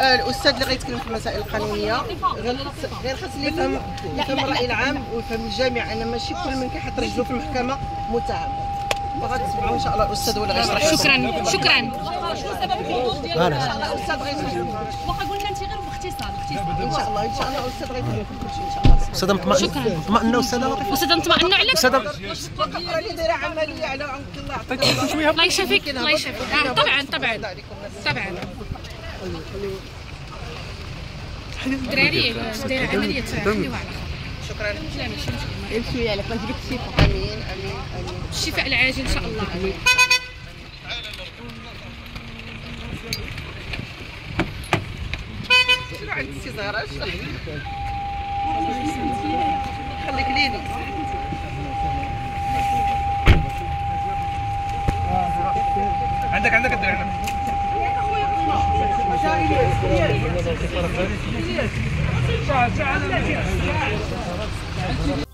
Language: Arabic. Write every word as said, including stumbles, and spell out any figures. الاستاذ اللي غيتكلم في المسائل القانونيه غير خاص اللي يفهم يفهم الراي العام ويفهم الجامع، ان ماشي كل من كيحط رجله في المحكمه متهم. فغتسمعوا ان شاء الله الاستاذ هو اللي غيشرح. شكرا شكرا. شنو سبب الحدوث ديالو؟ ان شاء الله الاستاذ غيشرح. واخا قلنا انت غير باختصار باختصار. ان شاء الله ان شاء الله الاستاذ غيكمل كلشي ان شاء الله. استاذ مطمئن مطمئنه استاذ لطيف. استاذ مطمئنه عليك. استاذ القضيه اللي دايره عمليه على عنق الله عطيك شويه. الله يشافيك الله يشافيك. طبعا طبعا طبعا. الدراري دايره عمليه تحيوا على خاطر. شكرا. شويه على فاش بكتي امين امين. الشفاء العاجل ان شاء الله. امين. شنو عند السي زهراء؟ خليك ليلي. عندك عندك الدراري هنا. شاعر شاعر